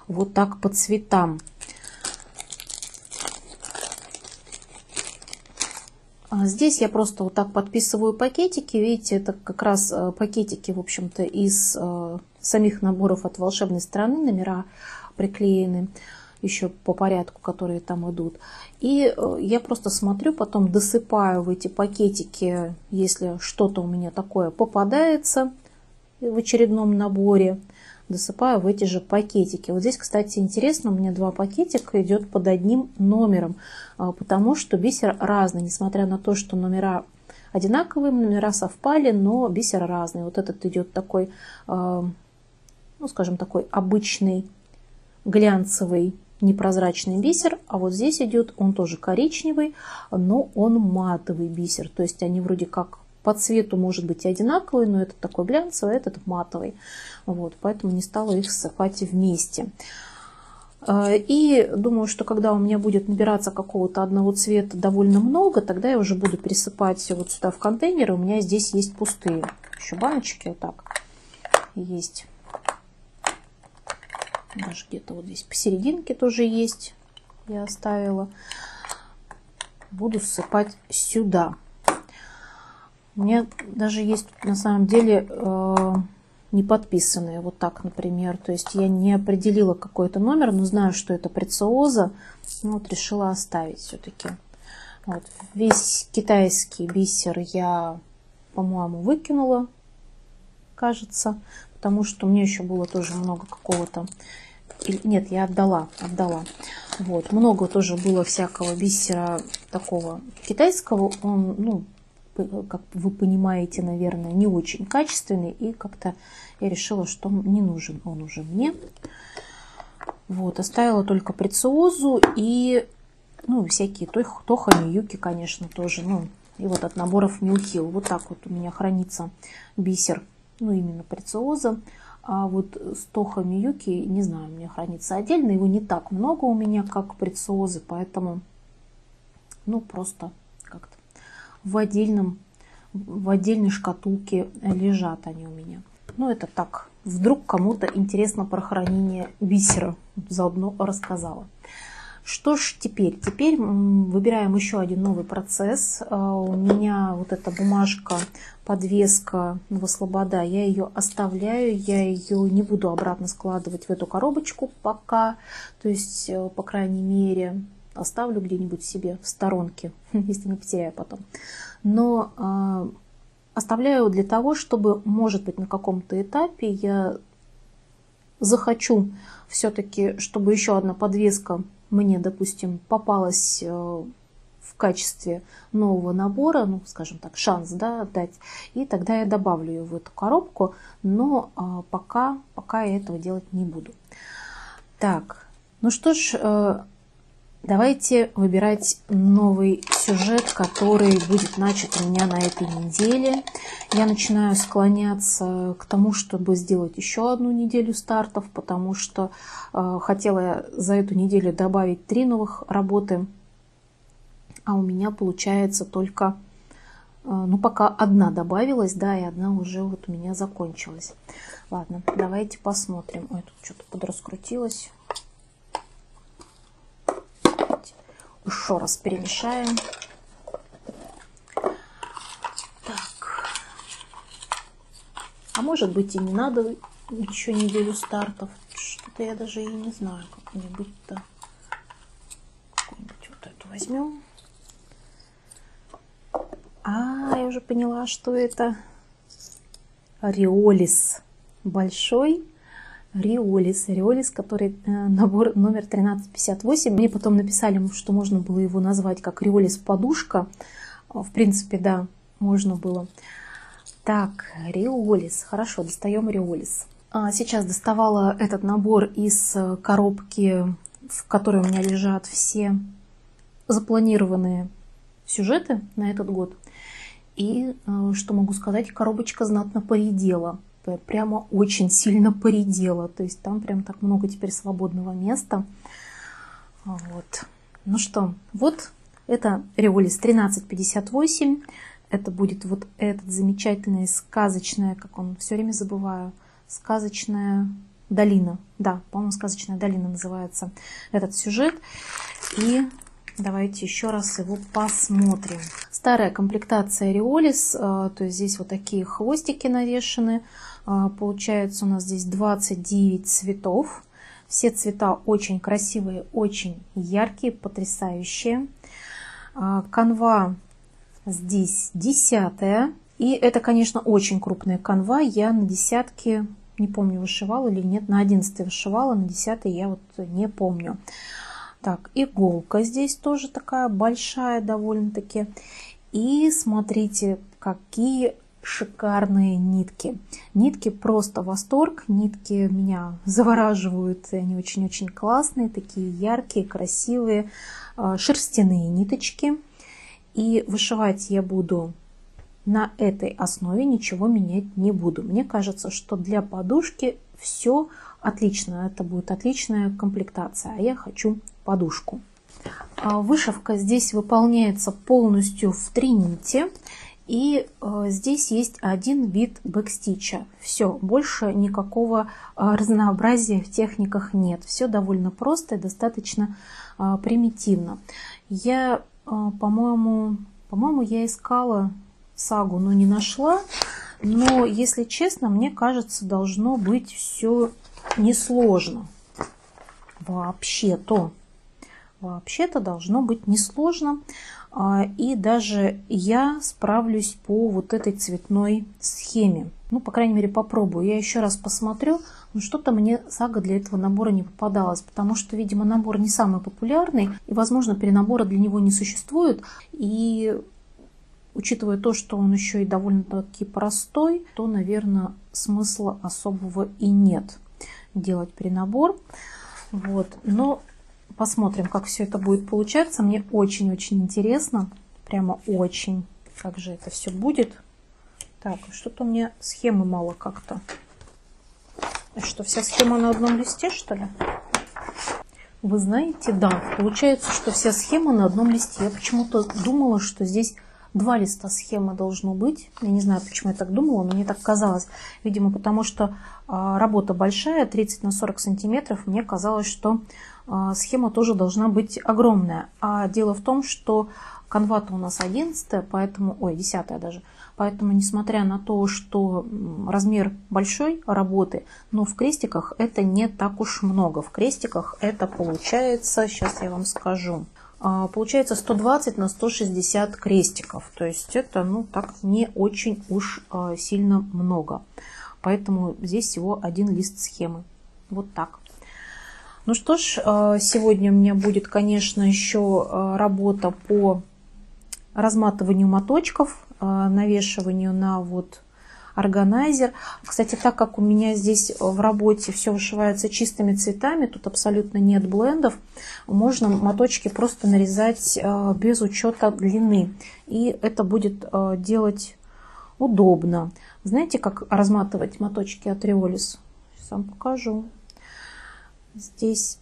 вот так по цветам. Здесь я просто вот так подписываю пакетики. Видите, это как раз пакетики, в общем-то, из самих наборов от «Волшебной страны», номера приклеены еще по порядку, которые там идут. И я просто смотрю, потом досыпаю в эти пакетики, если что-то у меня такое попадается в очередном наборе, досыпаю в эти же пакетики. Вот здесь, кстати, интересно, у меня два пакетика идет под одним номером, потому что бисер разный, несмотря на то, что номера одинаковые, номера совпали, но бисер разный. Вот этот идет такой, ну, скажем, такой обычный глянцевый непрозрачный бисер, а вот здесь идет, он тоже коричневый, но он матовый бисер. То есть они вроде как по цвету, может быть, одинаковые, но этот такой глянцевый, этот матовый. Вот, поэтому не стала их ссыпать вместе. И думаю, что когда у меня будет набираться какого-то одного цвета довольно много, тогда я уже буду пересыпать вот сюда в контейнеры. У меня здесь есть пустые еще баночки. Вот так есть. Даже где-то вот здесь посерединке тоже есть. Я оставила. Буду ссыпать сюда. У меня даже есть на самом деле... не подписанные, вот так, например. То есть я не определила какой-то номер, но знаю, что это Прециоза. Вот решила оставить все-таки. Вот. Весь китайский бисер я, по-моему, выкинула, кажется. Потому что мне еще было тоже много какого-то... Нет, я отдала, отдала. Вот. Много тоже было всякого бисера такого китайского. Он, ну... как вы понимаете, наверное, не очень качественный. И как-то я решила, что не нужен он уже мне. Вот, оставила только Прециозу и, ну, всякие Тоха, Миюки, конечно, тоже. Ну, и вот от наборов Mill Hill. Вот так вот у меня хранится бисер. Ну, именно Прециоза. А вот с Тоха, Миюки, не знаю, у меня хранится отдельно. Его не так много у меня, как Прециозы. Поэтому, ну, просто как-то в отдельном, в отдельной шкатулке лежат они у меня. Ну, это так, вдруг кому-то интересно про хранение бисера, заодно рассказала. Что ж теперь? Теперь выбираем еще один новый процесс. У меня вот эта бумажка, подвеска Новослобода, я ее оставляю, я ее не буду обратно складывать в эту коробочку пока, то есть, по крайней мере... оставлю где-нибудь себе в сторонке, если не потеряю потом. Но э, оставляю для того, чтобы, может быть, на каком-то этапе я захочу все-таки, чтобы еще одна подвеска мне, допустим, попалась э, в качестве нового набора, ну, скажем так, шанс, да, дать, и тогда я добавлю ее в эту коробку, но э, пока, пока я этого делать не буду. Так, ну что ж... Э, Давайте выбирать новый сюжет, который будет начат у меня на этой неделе. Я начинаю склоняться к тому, чтобы сделать еще одну неделю стартов, потому что э, хотела за эту неделю добавить три новых работы, а у меня получается только, э, ну пока одна добавилась, да, и одна уже вот у меня закончилась. Ладно, давайте посмотрим. Ой, тут что-то подраскрутилось. Еще раз перемешаем. Так. А может быть и не надо еще неделю стартов. Что-то я даже и не знаю, как-нибудь-то. Какую-нибудь вот эту возьмем. А, я уже поняла, что это Риолис. Большой. Риолис, Риолис, который набор номер тринадцать пятьдесят восемь. Мне потом написали, что можно было его назвать как Риолис подушка. В принципе, да, можно было. Так, Риолис. Хорошо, достаем Риолис. Сейчас доставала этот набор из коробки, в которой у меня лежат все запланированные сюжеты на этот год. И, что могу сказать, коробочка знатно поредела. Прямо очень сильно поредела. То есть там прям так много теперь свободного места. Вот. Ну что, вот это Риолис тринадцать пятьдесят восемь. Это будет вот этот замечательный, сказочная, как он, все время забываю, сказочная долина. Да, по-моему, сказочная долина называется этот сюжет. И давайте еще раз его посмотрим. Старая комплектация Риолис. То есть здесь вот такие хвостики навешаны. Получается у нас здесь двадцать девять цветов. Все цвета очень красивые, очень яркие, потрясающие. Канва здесь десятая. И это, конечно, очень крупная канва. Я на десятке, не помню, вышивала или нет, на одиннадцатой вышивала, на десятой я вот не помню. Так, иголка здесь тоже такая большая довольно-таки. И смотрите, какие шикарные нитки. Нитки просто восторг. Нитки меня завораживают. Они очень-очень классные, такие яркие, красивые. Шерстяные ниточки. И вышивать я буду на этой основе, ничего менять не буду. Мне кажется, что для подушки все Отлично, это будет отличная комплектация. А я хочу подушку. Вышивка здесь выполняется полностью в тринити. И здесь есть один вид бэкстича. Все, больше никакого разнообразия в техниках нет. Все довольно просто и достаточно примитивно. Я, по-моему, по-моему, я искала сагу, но не нашла. Но, если честно, мне кажется, должно быть все несложно. Вообще-то. Вообще-то должно быть несложно. И даже я справлюсь по вот этой цветной схеме. Ну, по крайней мере, попробую. Я еще раз посмотрю. Но что-то мне сага для этого набора не попадалась. Потому что, видимо, набор не самый популярный. И, возможно, перенабора для него не существует. И... учитывая то, что он еще и довольно-таки простой, то, наверное, смысла особого и нет делать перенабор. Вот. Но посмотрим, как все это будет получаться. Мне очень-очень интересно. Прямо очень. Как же это все будет. Так, что-то у меня схемы мало как-то. Что, вся схема на одном листе, что ли? Вы знаете, да. Получается, что вся схема на одном листе. Я почему-то думала, что здесь... два листа схемы должно быть. Я не знаю, почему я так думала, но мне так казалось. Видимо, потому что работа большая, тридцать на сорок сантиметров. Мне казалось, что схема тоже должна быть огромная. А дело в том, что канва-то у нас одиннадцатая, поэтому, ой, десятая даже. Поэтому, несмотря на то, что размер большой работы, но в крестиках это не так уж много. В крестиках это получается, сейчас я вам скажу. Получается сто двадцать на сто шестьдесят крестиков. То есть это, ну, так не очень уж сильно много. Поэтому здесь всего один лист схемы. Вот так. Ну что ж, сегодня у меня будет, конечно, еще работа по разматыванию моточков, навешиванию на вот органайзер. Кстати, так как у меня здесь в работе все вышивается чистыми цветами, тут абсолютно нет блендов, можно моточки просто нарезать без учета длины. И это будет делать удобно. Знаете, как разматывать моточки от Риолис? Сейчас вам покажу. Здесь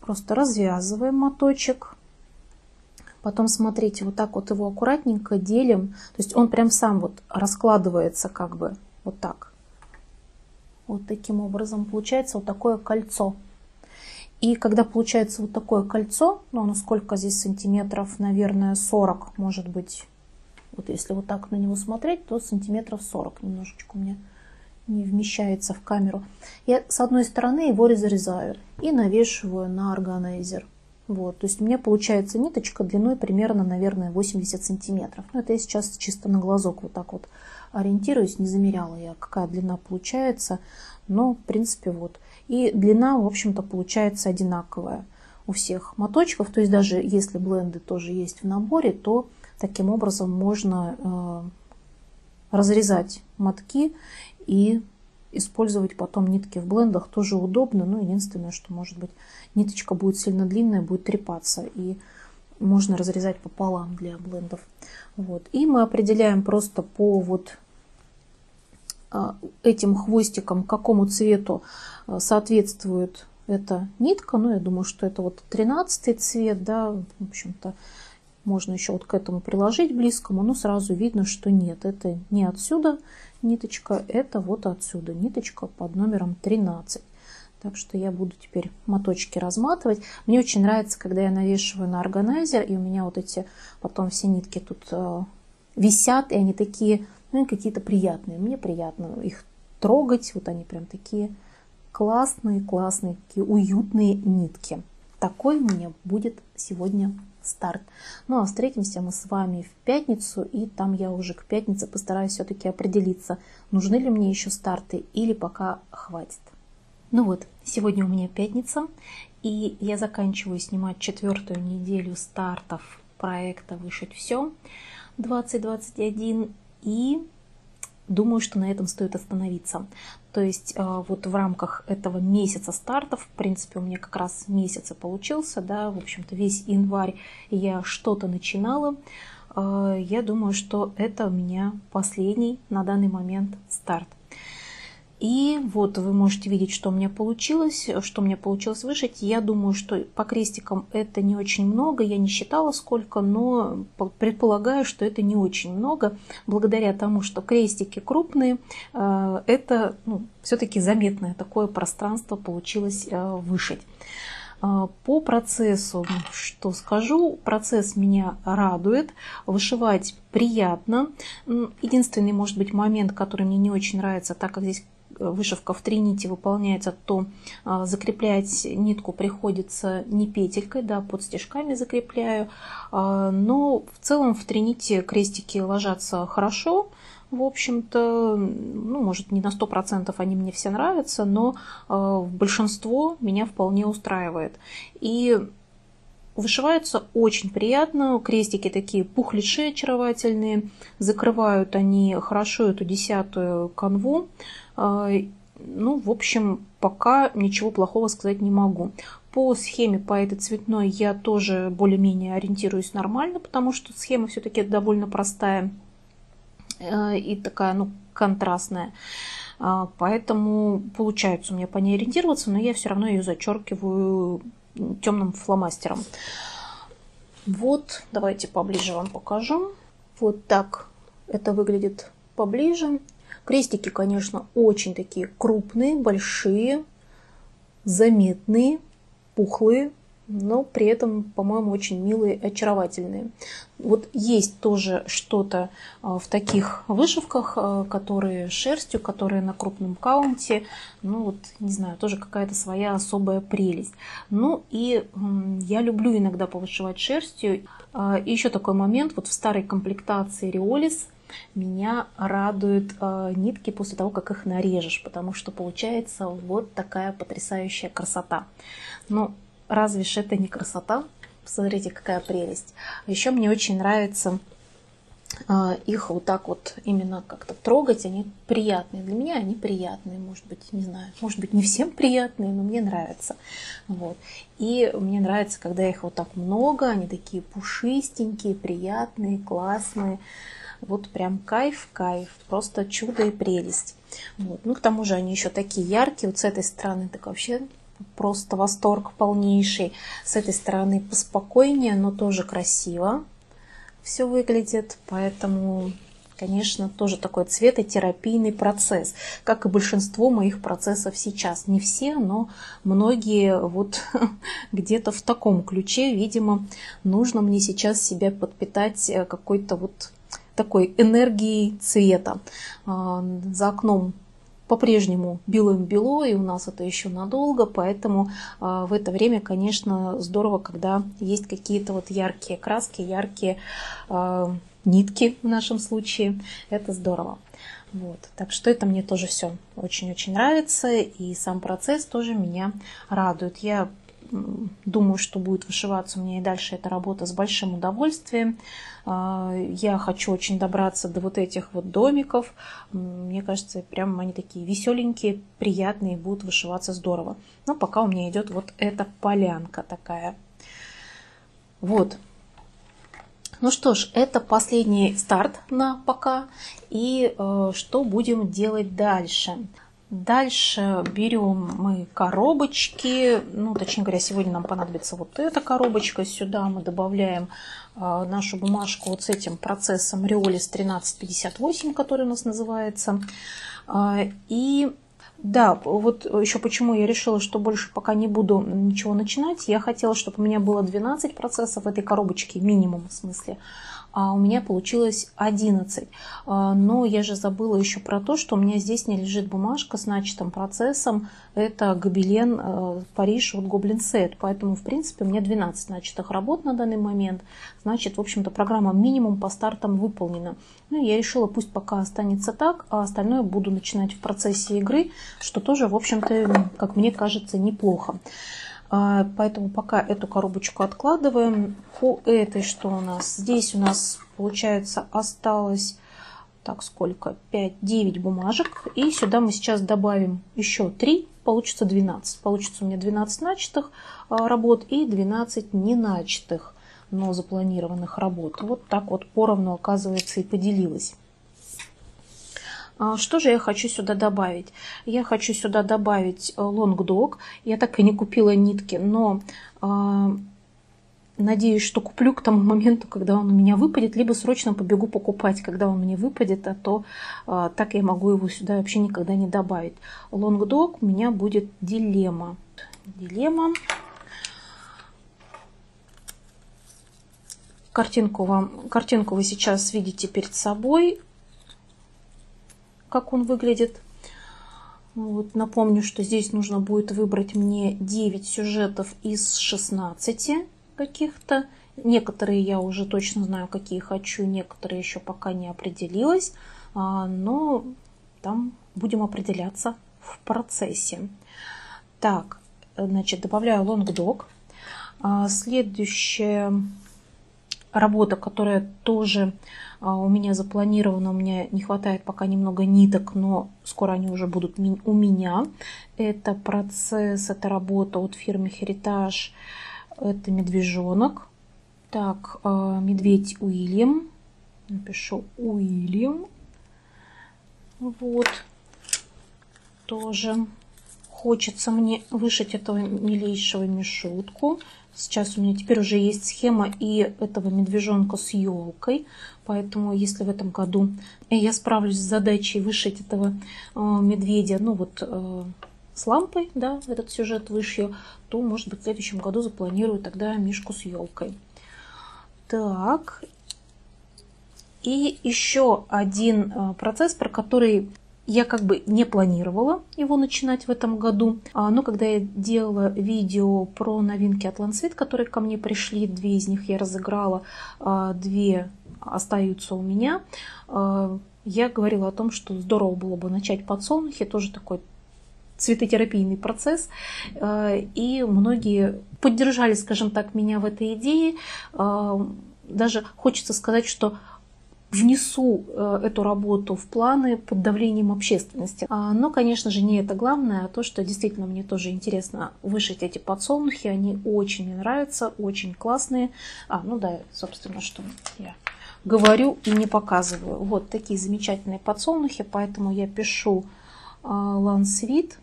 просто развязываем моточек. Потом, смотрите, вот так вот его аккуратненько делим. То есть он прям сам вот раскладывается как бы вот так. Вот таким образом получается вот такое кольцо. И когда получается вот такое кольцо, ну оно сколько здесь сантиметров, наверное, сорок, может быть. Вот если вот так на него смотреть, то сантиметров сорок немножечко у меня не вмещается в камеру. Я с одной стороны его разрезаю и навешиваю на органайзер. Вот, то есть у меня получается ниточка длиной примерно, наверное, восемьдесят сантиметров. Но это я сейчас чисто на глазок вот так вот ориентируюсь, не замеряла я, какая длина получается. Но, в принципе, вот. И длина, в общем-то, получается одинаковая у всех моточков. То есть даже если бленды тоже есть в наборе, то таким образом можно э, разрезать мотки и... использовать потом нитки в блендах тоже удобно, но единственное, что, может быть, ниточка будет сильно длинная, будет трепаться, и можно разрезать пополам для блендов. Вот. И мы определяем просто по вот этим хвостикам, какому цвету соответствует эта нитка. Ну, я думаю, что это вот тринадцатый цвет, да, в общем-то, можно еще вот к этому приложить близкому, но сразу видно, что нет, это не отсюда ниточка, это вот отсюда ниточка под номером тринадцать. Так что я буду теперь моточки разматывать. Мне очень нравится, когда я навешиваю на органайзер, и у меня вот эти потом все нитки тут э, висят, и они такие, ну, какие-то приятные. Мне приятно их трогать, вот они прям такие классные-классные, такие уютные нитки. Такой у меня будет сегодня старт. Ну а встретимся мы с вами в пятницу, и там я уже к пятнице постараюсь все-таки определиться, нужны ли мне еще старты или пока хватит. Ну вот, сегодня у меня пятница, и я заканчиваю снимать четвертую неделю стартов проекта «Вышить все» двадцать двадцать один, и думаю, что на этом стоит остановиться. То есть вот в рамках этого месяца стартов, в принципе, у меня как раз месяц и получился, да, в общем-то, весь январь я что-то начинала. Я думаю, что это у меня последний на данный момент старт. И вот вы можете видеть, что у меня получилось, что у меня получилось вышить. Я думаю, что по крестикам это не очень много. Я не считала сколько, но предполагаю, что это не очень много. Благодаря тому, что крестики крупные, это ну, все-таки заметное такое пространство получилось вышить. По процессу, что скажу, процесс меня радует, вышивать приятно. Единственный, может быть, момент, который мне не очень нравится, так как здесь вышивка в три нити выполняется, то закреплять нитку приходится не петелькой, да, под стежками закрепляю. Но в целом в три нити крестики ложатся хорошо. В общем-то, ну, может, не на сто процентов они мне все нравятся, но э, большинство меня вполне устраивает. И вышиваются очень приятно. Крестики такие пухлиши очаровательные. Закрывают они хорошо эту десятую канву. Э, ну, в общем, пока ничего плохого сказать не могу. По схеме, по этой цветной, я тоже более-менее ориентируюсь нормально, потому что схема все-таки довольно простая и такая, ну, контрастная. Поэтому получается у меня по ней ориентироваться, но я все равно ее зачеркиваю темным фломастером. Вот, давайте поближе вам покажу. Вот так это выглядит поближе. Крестики, конечно, очень такие крупные, большие, заметные, пухлые, но при этом, по-моему, очень милые, очаровательные. Вот есть тоже что-то в таких вышивках, которые шерстью, которые на крупном каунте. Ну вот, не знаю, тоже какая-то своя особая прелесть. Ну и я люблю иногда повышивать шерстью. И еще такой момент, вот в старой комплектации Риолис меня радуют нитки после того, как их нарежешь, потому что получается вот такая потрясающая красота. Ну, разве ж это не красота? Посмотрите, какая прелесть. Еще мне очень нравится их вот так вот именно как-то трогать. Они приятные. Для меня они приятные. Может быть, не знаю, может быть, не всем приятные, но мне нравятся. Вот. И мне нравится, когда их вот так много. Они такие пушистенькие, приятные, классные. Вот прям кайф, кайф. Просто чудо и прелесть. Вот. Ну, к тому же они еще такие яркие. Вот с этой стороны так вообще... Просто восторг полнейший. С этой стороны поспокойнее, но тоже красиво все выглядит. Поэтому, конечно, тоже такой цветотерапийный процесс, как и большинство моих процессов сейчас. Не все, но многие вот где-то в таком ключе, видимо, нужно мне сейчас себя подпитать какой-то вот такой энергией цвета. За окном по-прежнему белым-бело, и у нас это еще надолго, поэтому э, в это время, конечно, здорово, когда есть какие-то вот яркие краски, яркие э, нитки в нашем случае. Это здорово. Вот. Так что это мне тоже все очень-очень нравится, и сам процесс тоже меня радует. Я думаю, что будет вышиваться у меня и дальше эта работа с большим удовольствием. Я хочу очень добраться до вот этих вот домиков. Мне кажется, прям они такие веселенькие, приятные, будут вышиваться здорово. Но пока у меня идет вот эта полянка такая. Вот. Ну что ж, это последний старт на пока. И э, что будем делать дальше? Дальше берем мы коробочки, ну, точнее говоря, сегодня нам понадобится вот эта коробочка. Сюда мы добавляем э, нашу бумажку вот с этим процессом Риолис тринадцать пятьдесят восемь, который у нас называется. Э, и да, вот еще почему я решила, что больше пока не буду ничего начинать. Я хотела, чтобы у меня было двенадцать процессов в этой коробочке, минимум в смысле. А у меня получилось одиннадцать. Но я же забыла еще про то, что у меня здесь не лежит бумажка с начатым процессом. Это гобелен Париж от Гоблин Сет. Поэтому, в принципе, у меня двенадцать начатых работ на данный момент. Значит, в общем-то, программа минимум по стартам выполнена. Ну, я решила, пусть пока останется так, а остальное буду начинать в процессе игры, что тоже, в общем-то, как мне кажется, неплохо. Поэтому пока эту коробочку откладываем. По этой что у нас? Здесь у нас, получается, осталось, так, сколько? пять-девять бумажек. И сюда мы сейчас добавим еще три. Получится двенадцать. Получится у меня двенадцать начатых работ и двенадцать неначатых, но запланированных работ. Вот так вот поровну, оказывается, и поделилась. Что же я хочу сюда добавить? Я хочу сюда добавить Лонгдог. Я так и не купила нитки, но надеюсь, что куплю к тому моменту, когда он у меня выпадет, либо срочно побегу покупать, когда он мне выпадет, а то э, так я могу его сюда вообще никогда не добавить. Лонгдог у меня будет дилемма. Дилемма. Картинку, вам, картинку вы сейчас видите перед собой, как он выглядит. Вот, напомню, что здесь нужно будет выбрать мне девять сюжетов из шестнадцати. Каких-то. Некоторые я уже точно знаю, какие хочу, некоторые еще пока не определилась, но там будем определяться в процессе. Так, значит, добавляю Лонгдог. Следующая работа, которая тоже у меня запланирована, у меня не хватает пока немного ниток, но скоро они уже будут у меня. Это процесс, это работа от фирмы Херитаж. Это медвежонок. Так, медведь Уильям. Напишу Уильям. Вот. Тоже хочется мне вышить этого милейшего мишутку. Сейчас у меня теперь уже есть схема и этого медвежонка с елкой. Поэтому, если в этом году я справлюсь с задачей вышить этого медведя, ну вот... с лампой, да, этот сюжет вышью, то, может быть, в следующем году запланирую тогда мишку с елкой. Так, и еще один процесс, про который я как бы не планировала его начинать в этом году, но когда я делала видео про новинки от Lancet, которые ко мне пришли, две из них я разыграла, две остаются у меня, я говорила о том, что здорово было бы начать подсолнухи, тоже такой цветотерапийный процесс, и многие поддержали, скажем так, меня в этой идее. Даже хочется сказать, что внесу эту работу в планы под давлением общественности. Но, конечно же, не это главное, а то, что действительно мне тоже интересно вышить эти подсолнухи. Они очень мне нравятся, очень классные. А, ну да, собственно, что я говорю и не показываю. Вот такие замечательные подсолнухи, поэтому я пишу Lancet.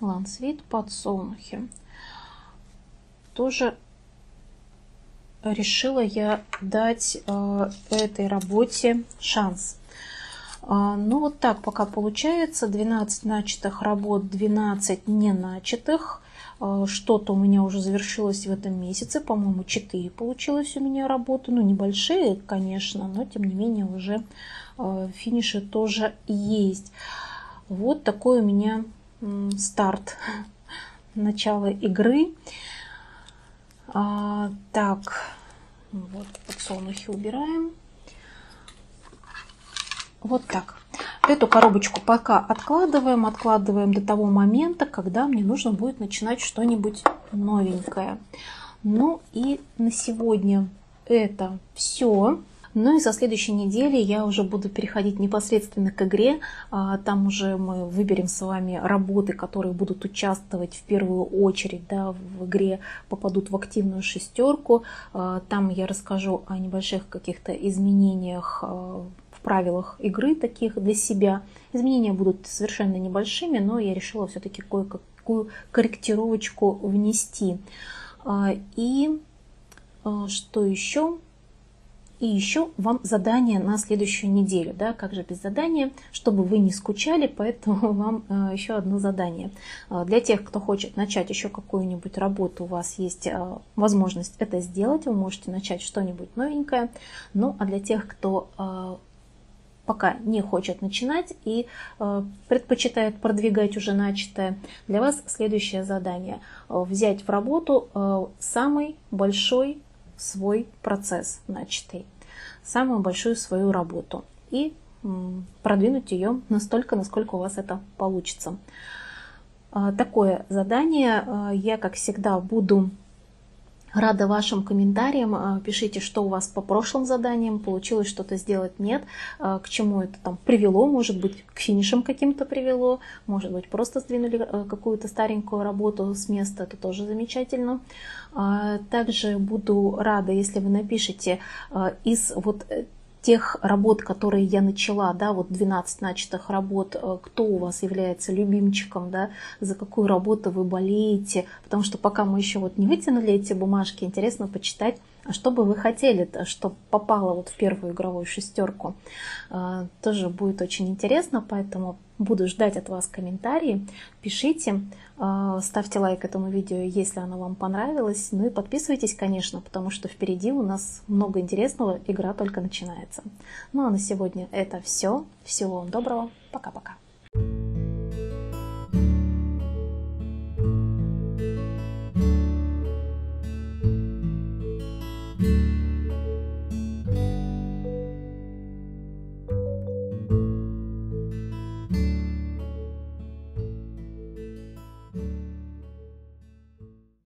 Lancet подсолнухи. Тоже решила я дать э, этой работе шанс. Э, ну вот так пока получается. двенадцать начатых работ, двенадцать не начатых. Э, что-то у меня уже завершилось в этом месяце. По-моему, четыре получилось у меня работы. Ну, небольшие, конечно, но тем не менее уже э, финиши тоже есть. Вот такой у меня старт, начало игры. А, так, вот подсолнухи убираем. Вот так. Эту коробочку пока откладываем, откладываем до того момента, когда мне нужно будет начинать что-нибудь новенькое. Ну и на сегодня это все. Ну и со следующей недели я уже буду переходить непосредственно к игре. Там уже мы выберем с вами работы, которые будут участвовать в первую очередь, да, в игре, попадут в активную шестерку. Там я расскажу о небольших каких-то изменениях в правилах игры таких для себя. Изменения будут совершенно небольшими, но я решила все-таки кое-какую корректировочку внести. И что еще? И еще вам задание на следующую неделю. Да? Как же без задания? Чтобы вы не скучали, поэтому вам еще одно задание. Для тех, кто хочет начать еще какую-нибудь работу, у вас есть возможность это сделать. Вы можете начать что-нибудь новенькое. Ну, а для тех, кто пока не хочет начинать и предпочитает продвигать уже начатое, для вас следующее задание. Взять в работу самый большой свой процесс начатый, самую большую свою работу и продвинуть ее настолько, насколько у вас это получится. Такое задание. Я, как всегда, буду рада вашим комментариям. Пишите, что у вас по прошлым заданиям, получилось что-то сделать, нет, к чему это там привело, может быть, к финишам каким-то привело, может быть, просто сдвинули какую-то старенькую работу с места, это тоже замечательно. Также буду рада, если вы напишите из вот тех работ, которые я начала, да, вот двенадцать начатых работ, кто у вас является любимчиком, да, за какую работу вы болеете, потому что пока мы еще вот не вытянули эти бумажки, интересно почитать, что бы вы хотели, чтобы попало вот в первую игровую шестерку. Тоже будет очень интересно, поэтому буду ждать от вас комментарии. Пишите, ставьте лайк этому видео, если оно вам понравилось. Ну и подписывайтесь, конечно, потому что впереди у нас много интересного. Игра только начинается. Ну а на сегодня это все. Всего вам доброго. Пока-пока.